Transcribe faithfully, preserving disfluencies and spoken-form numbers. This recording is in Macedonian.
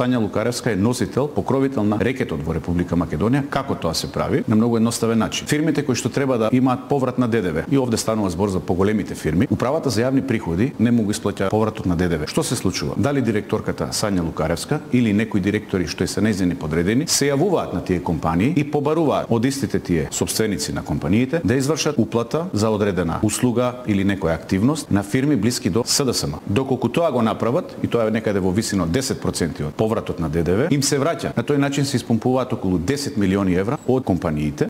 Санја Лукаревска е носител, покровител на рекетот во Република Македонија. Како тоа се прави? На многу едноставен начин. Фирмите кои што треба да имаат поврат на ДДВ, и овде станува збор за поголемите фирми, Управата за јавни приходи не му го исплаќа повратот на ДДВ. Што се случува? Дали директорката Санја Лукаревска или некои директори што се нејзини подредени се јавуваат на тие компании и побаруваат од истите тие сопственици на компаниите да извршат уплата за одредена услуга или некоја активност на фирми блиски до СДСМ. Доколку тоа го направат, и тоа е некаде во висина од десет проценти од повратот на ДДВ, им се враќа. На тој начин се испомпуваат околу десет милиони евра од компаниите.